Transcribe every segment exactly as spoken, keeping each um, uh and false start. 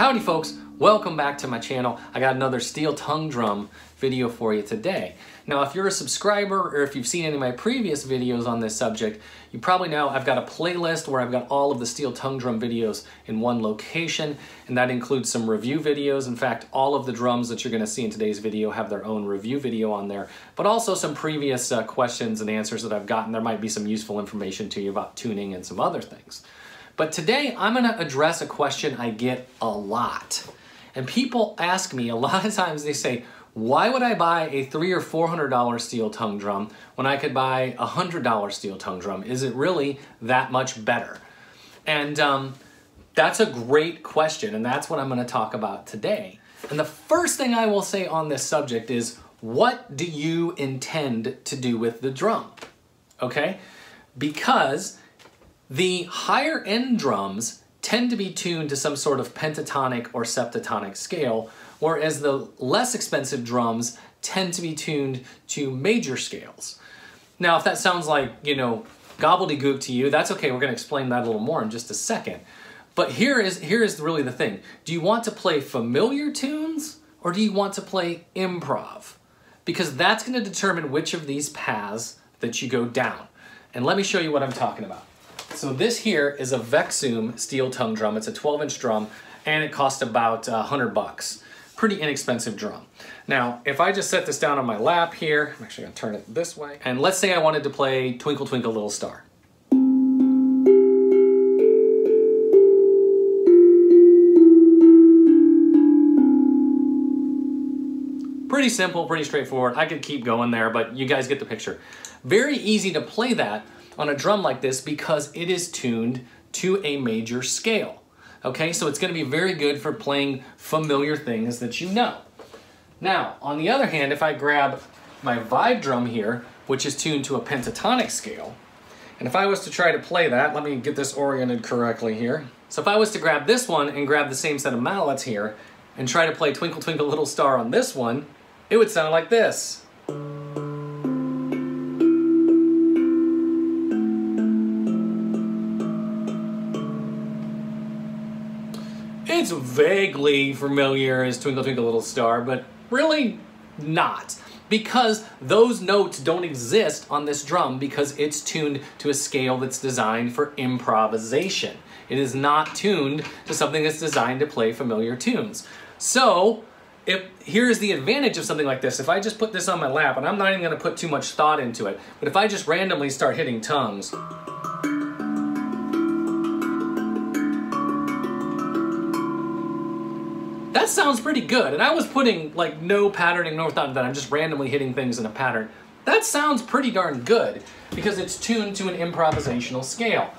Howdy folks, welcome back to my channel. I got another steel tongue drum video for you today. Now if you're a subscriber or if you've seen any of my previous videos on this subject, you probably know I've got a playlist where I've got all of the steel tongue drum videos in one location, and that includes some review videos. In fact, all of the drums that you're going to see in today's video have their own review video on there, but also some previous uh, questions and answers that I've gotten. There might be some useful information to you about tuning and some other things. But today I'm going to address a question I get a lot. And people ask me a lot of times, they say, why would I buy a three or four hundred dollar steel tongue drum when I could buy a hundred dollar steel tongue drum? Is it really that much better? And um, that's a great question, and that's what I'm going to talk about today. And the first thing I will say on this subject is, what do you intend to do with the drum? Okay? Because the higher end drums tend to be tuned to some sort of pentatonic or septatonic scale, whereas the less expensive drums tend to be tuned to major scales. Now, if that sounds like, you know, gobbledygook to you, that's okay. We're going to explain that a little more in just a second. But here is, here is really the thing. Do you want to play familiar tunes, or do you want to play improv? Because that's going to determine which of these paths that you go down. And let me show you what I'm talking about. So this here is a Vexoom steel tongue drum. It's a twelve inch drum, and it cost about uh, a hundred bucks. Pretty inexpensive drum. Now, if I just set this down on my lap here, I'm actually gonna turn it this way, and let's say I wanted to play Twinkle Twinkle Little Star. Pretty simple, pretty straightforward. I could keep going there, but you guys get the picture. Very easy to play that on a drum like this because it is tuned to a major scale. Okay, so it's going to be very good for playing familiar things that you know. Now, on the other hand, if I grab my Vibedrum here, which is tuned to a pentatonic scale, and if I was to try to play that, let me get this oriented correctly here. So if I was to grab this one and grab the same set of mallets here and try to play Twinkle Twinkle Little Star on this one, it would sound like this. It's vaguely familiar as Twinkle Twinkle Little Star, but really not, because those notes don't exist on this drum because it's tuned to a scale that's designed for improvisation. It is not tuned to something that's designed to play familiar tunes. So if, here's the advantage of something like this. If I just put this on my lap, and I'm not even going to put too much thought into it, but if I just randomly start hitting tongues, that sounds pretty good. And I was putting like no patterning north on that. I'm just randomly hitting things in a pattern. That sounds pretty darn good because it's tuned to an improvisational scale.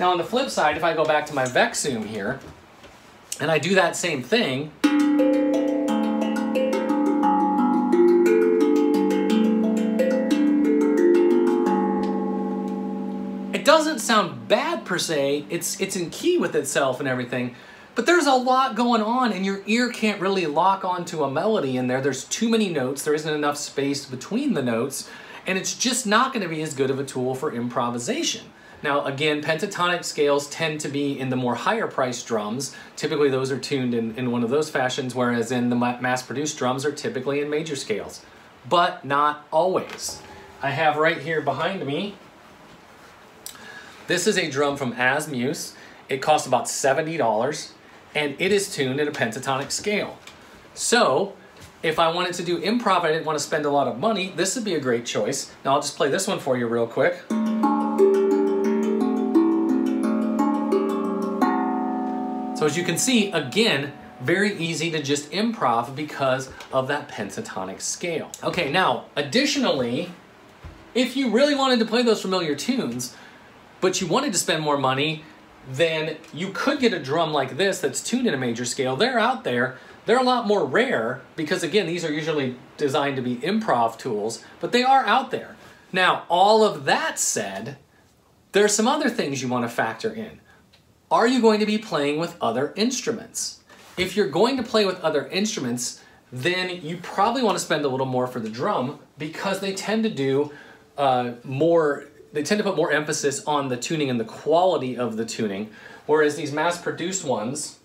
Now on the flip side, if I go back to my Vexoom here and I do that same thing, it doesn't sound bad per se. It's, it's in key with itself and everything. But there's a lot going on, and your ear can't really lock onto a melody in there. There's too many notes. There isn't enough space between the notes, and it's just not going to be as good of a tool for improvisation. Now, again, pentatonic scales tend to be in the more higher-priced drums. Typically, those are tuned in, in one of those fashions, whereas in the mass-produced drums are typically in major scales, but not always. I have right here behind me, this is a drum from Asmuse. It costs about seventy dollars. And it is tuned at a pentatonic scale. So if I wanted to do improv, I didn't want to spend a lot of money, this would be a great choice. Now I'll just play this one for you real quick. So as you can see, again, very easy to just improv because of that pentatonic scale. Okay, now additionally, if you really wanted to play those familiar tunes, but you wanted to spend more money, then you could get a drum like this that's tuned in a major scale. They're out there. They're a lot more rare because, again, these are usually designed to be improv tools, but they are out there. Now, all of that said, there are some other things you want to factor in. Are you going to be playing with other instruments? If you're going to play with other instruments, then you probably want to spend a little more for the drum because they tend to do uh, more... They tend to put more emphasis on the tuning and the quality of the tuning, whereas these mass-produced ones,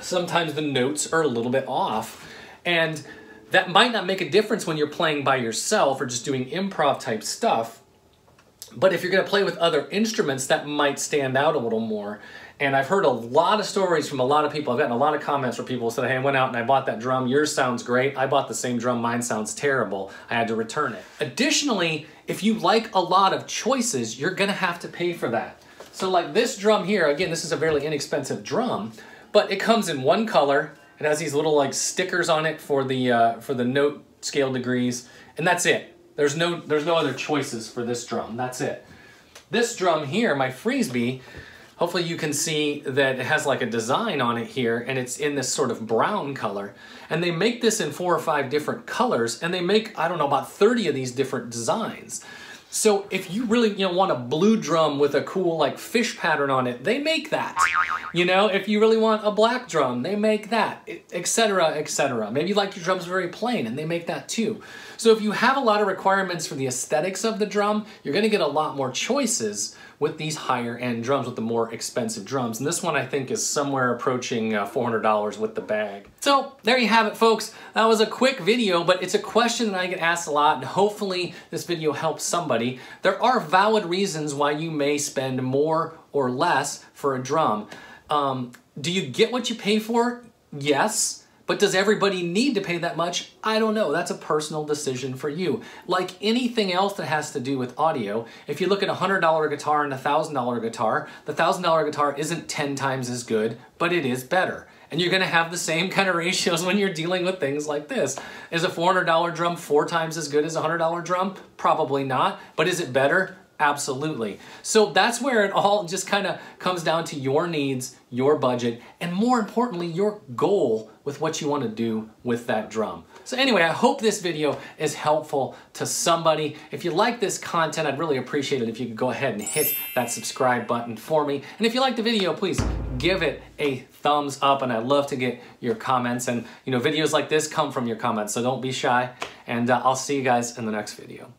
sometimes the notes are a little bit off. And that might not make a difference when you're playing by yourself or just doing improv type stuff. But if you're gonna play with other instruments, that might stand out a little more. And I've heard a lot of stories from a lot of people. I've gotten a lot of comments where people said, hey, I went out and I bought that drum. Yours sounds great. I bought the same drum. Mine sounds terrible. I had to return it. Additionally, if you like a lot of choices, you're gonna have to pay for that. So like this drum here, again, this is a fairly inexpensive drum, but it comes in one color. It has these little like stickers on it for the, uh, for the note scale degrees, and that's it. There's no, there's no other choices for this drum, that's it. This drum here, my Freezbee, hopefully you can see that it has like a design on it here, and it's in this sort of brown color. And they make this in four or five different colors, and they make, I don't know, about thirty of these different designs. So if you really, you know, want a blue drum with a cool like fish pattern on it, they make that. You know, if you really want a black drum, they make that, et cetera, et cetera. Maybe you like your drums very plain, and they make that too. So if you have a lot of requirements for the aesthetics of the drum, you're gonna get a lot more choices with these higher end drums, with the more expensive drums. And this one I think is somewhere approaching uh, four hundred dollars with the bag. So there you have it, folks. That was a quick video, but it's a question that I get asked a lot, and hopefully this video helps somebody. There are valid reasons why you may spend more or less for a drum. Um, do you get what you pay for? Yes. But does everybody need to pay that much? I don't know. That's a personal decision for you. Like anything else that has to do with audio, if you look at a one hundred dollar guitar and a one thousand dollar guitar, the one thousand dollar guitar isn't ten times as good, but it is better. And you're gonna have the same kind of ratios when you're dealing with things like this. Is a four hundred dollar drum four times as good as a one hundred dollar drum? Probably not, but is it better? Absolutely. So that's where it all just kind of comes down to your needs, your budget, and more importantly, your goal with what you want to do with that drum. So anyway, I hope this video is helpful to somebody. If you like this content, I'd really appreciate it if you could go ahead and hit that subscribe button for me. And if you like the video, please give it a thumbs up, and I'd love to get your comments. And you know, videos like this come from your comments, so don't be shy. And uh, I'll see you guys in the next video.